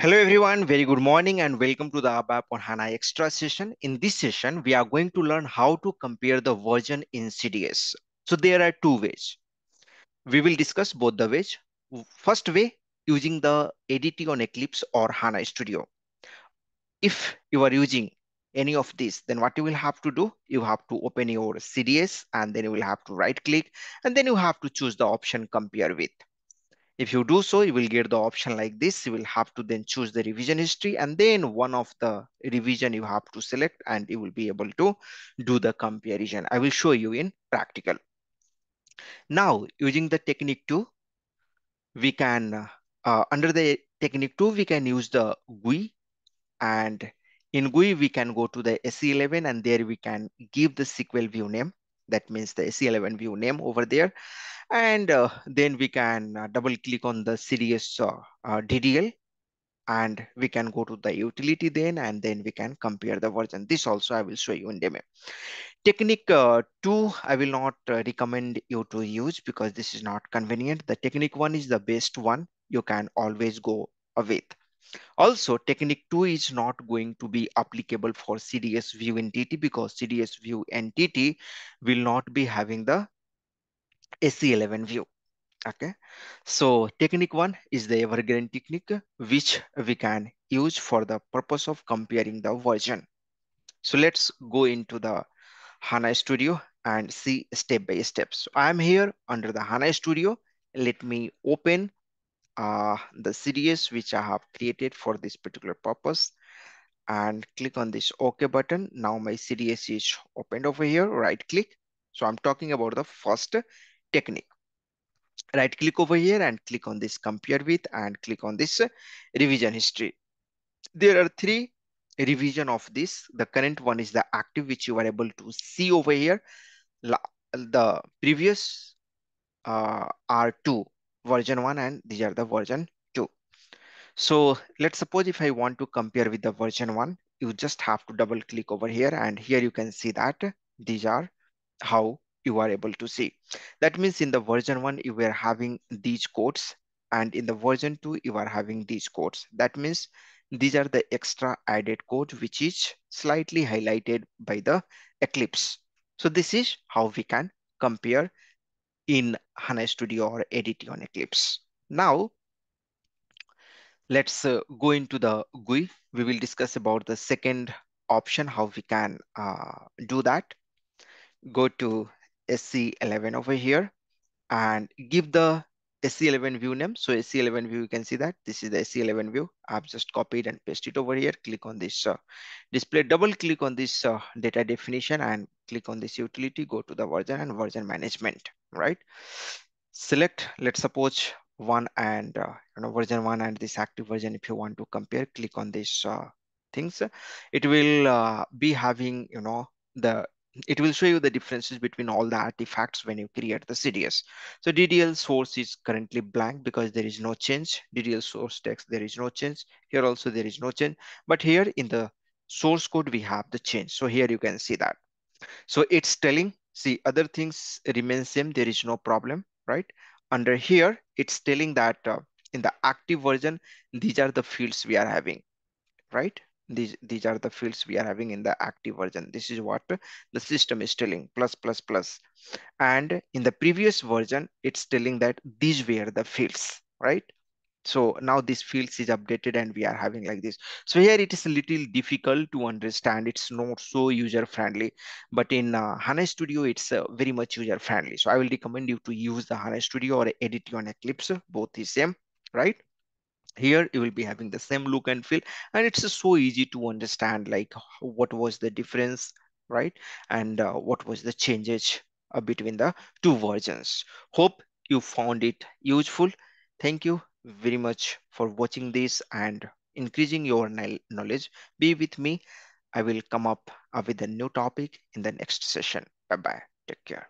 Hello everyone, very good morning and welcome to the ABAP on HANA Extra session. In this session, we are going to learn how to compare the version in CDS. So there are two ways. We will discuss both the ways. First way, using the ADT on Eclipse or HANA Studio. If you are using any of these, then what you will have to do, you have to open your CDS and then you will have to right click and then you have to choose the option compare with. If you do so, you will get the option like this. You will have to then choose the revision history and then one of the revision you have to select and you will be able to do the comparison. I will show you in practical. Now, using the technique 2, we can, under the technique 2, we can use the GUI, and in GUI, we can go to the SE11 and there we can give the SQL view name. That means the SE11 view name over there. And then we can double click on the CDS DDL and we can go to the utility then, and then we can compare the version. This also I will show you in demo. Technique 2, I will not recommend you to use because this is not convenient. The technique 1 is the best one. You can always go with. Also, technique 2 is not going to be applicable for CDS view entity because CDS view entity will not be having the SE11 view. Okay, so technique 1 is the evergreen technique which we can use for the purpose of comparing the version. So let's go into the HANA Studio and see step by step. So I'm here under the HANA Studio. Let me open the CDS which I have created for this particular purpose and click on this OK button. Now my CDS is opened over here, right click. So I'm talking about the first technique. Right click over here and click on this compare with and click on this revision history. There are three revision of this. The current one is the active which you are able to see over here. The previous are two. Version 1 and these are the version 2. So let's suppose if I want to compare with the version 1, you just have to double click over here and here you can see that these are how you are able to see. That means in the version 1 you were having these codes and in the version 2 you are having these codes. That means these are the extra added code which is slightly highlighted by the Eclipse. So this is how we can compare in HANA Studio or ADT on Eclipse. Now, let's go into the GUI. We will discuss about the second option, how we can do that. Go to SE11 over here and give the SE11 view name. So SE11 view, you can see that this is the SE11 view. I've just copied and pasted it over here. Click on this display, double click on this data definition and click on this utility, go to the version and version management, right? Select, let's suppose one and version 1 and this active version. If you want to compare, click on this things. It will be having, it will show you the differences between all the artifacts when you create the CDS. So DDL source is currently blank because there is no change. DDL source text, there is no change. Here also there is no change. But here in the source code, we have the change. So here you can see that. So it's telling, see, other things remain same. There is no problem, right? Under here, it's telling that in the active version, these are the fields we are having, right? These are the fields we are having in the active version. This is what the system is telling, +++. And in the previous version, it's telling that these were the fields, right? So now this fields is updated and we are having like this. So here it is a little difficult to understand. It's not so user friendly, but in HANA Studio, it's very much user friendly. So I will recommend you to use the HANA Studio or ADT on Eclipse, both is same, right? Here you will be having the same look and feel, and it's so easy to understand like what was the difference, right? And what was the changes between the two versions. Hope you found it useful. Thank you very much for watching this and increasing your knowledge. Be with me. I will come up with a new topic in the next session. Bye-bye. Take care.